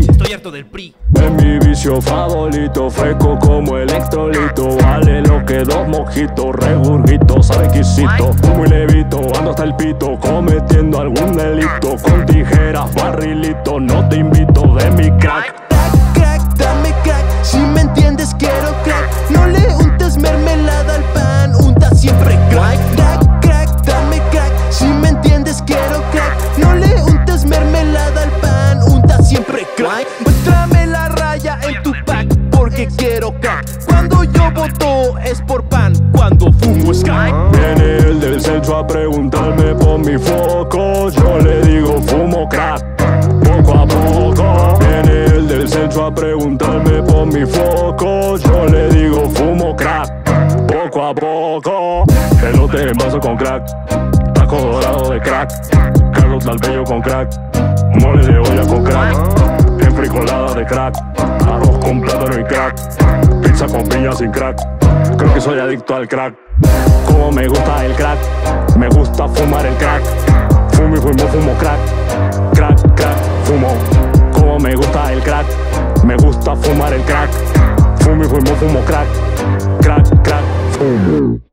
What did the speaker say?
Estoy harto del PRI. Es mi vicio favorito, fresco como electrolito. Vale lo que dos mojitos, regurgito, sabe exquisito. Muy levito, ando hasta el pito, cometiendo algún delito. Con tijeras, barrilito, no te invito de mi crack. Crack, crack, dame crack, si me entiendes quiero crack. No le untes mermelada al pan, unta siempre crack. Crack, crack, dame crack, si me entiendes quiero crack. No le untes mermelada al pan, unta siempre crack. Muéstrame la raya en tu pack, porque quiero crack. Cuando yo voto es por PAN, cuando fumo es crack. Viene el del centro a preguntarme por mi foco, yo le digo fumo crack, poco a poco. Viene el del centro a preguntarme por mi foco, yo le digo fumo crack, poco a poco. Elote en vaso con crack, taco dorado de crack, Carlos Dalbello con crack, mole de olla con crack, enfricolada de crack, arroz con plátano y crack, pizza con piña sin crack. Creo que soy adicto al crack. Como me gusta el crack, me gusta fumar el crack. Fumo y fumo, fumo crack, crack, crack, fumo. Como me gusta el crack, me gusta fumar el crack. Fumo y fumo, fumo crack, crack, crack, fumo.